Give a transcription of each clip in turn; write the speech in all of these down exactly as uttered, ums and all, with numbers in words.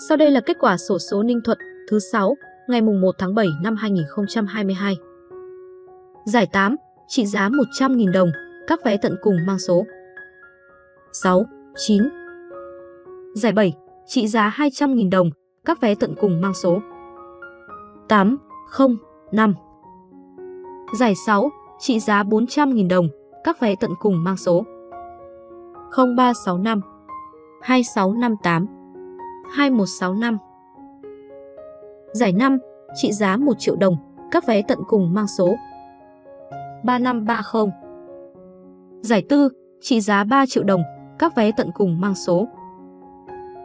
Sau đây là kết quả xổ số Ninh Thuận thứ sáu ngày mùng một tháng bảy năm hai nghìn không trăm hai mươi hai. Giải tám, trị giá một trăm nghìn đồng, các vé tận cùng mang số sáu, chín. Giải bảy, trị giá hai trăm nghìn đồng, các vé tận cùng mang số tám, không, năm. Giải sáu, trị giá bốn trăm nghìn đồng, các vé tận cùng mang số không ba sáu năm, hai sáu năm tám, hai một sáu năm. Giải năm, trị giá một triệu đồng, các vé tận cùng mang số ba năm ba không. Giải tư, trị giá ba triệu đồng, các vé tận cùng mang số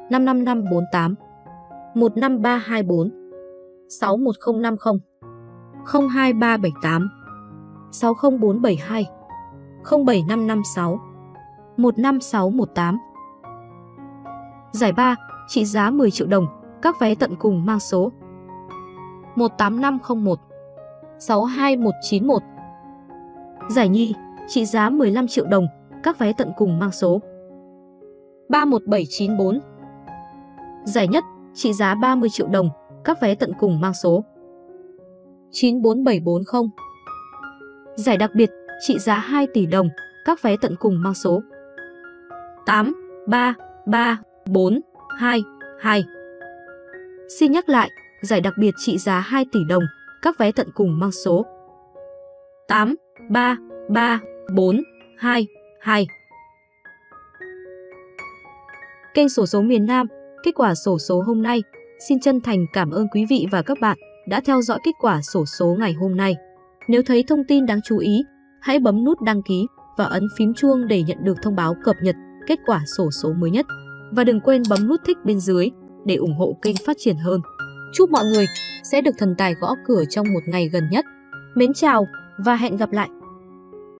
năm năm năm bốn tám, một năm ba hai bốn, sáu một không năm không, không hai ba bảy tám, sáu không bốn bảy hai, không bảy năm năm sáu, một năm sáu một tám. Giải ba, trị giá mười triệu đồng, các vé tận cùng mang số một tám năm không một, sáu hai một chín một. Giải nhì, trị giá mười lăm triệu đồng, các vé tận cùng mang số ba một bảy chín bốn. Giải nhất, trị giá ba mươi triệu đồng, các vé tận cùng mang số chín bốn bảy bốn không. Giải đặc biệt, trị giá hai tỷ đồng, các vé tận cùng mang số tám ba ba bốn hai hai. Xin nhắc lại, giải đặc biệt trị giá hai tỷ đồng, các vé tận cùng mang số tám ba ba bốn hai hai. Kênh xổ số miền Nam, kết quả xổ số hôm nay. Xin chân thành cảm ơn quý vị và các bạn đã theo dõi kết quả xổ số ngày hôm nay. Nếu thấy thông tin đáng chú ý, hãy bấm nút đăng ký và ấn phím chuông để nhận được thông báo cập nhật kết quả xổ số mới nhất. Và đừng quên bấm nút thích bên dưới để ủng hộ kênh phát triển hơn. Chúc mọi người sẽ được thần tài gõ cửa trong một ngày gần nhất. Mến chào và hẹn gặp lại!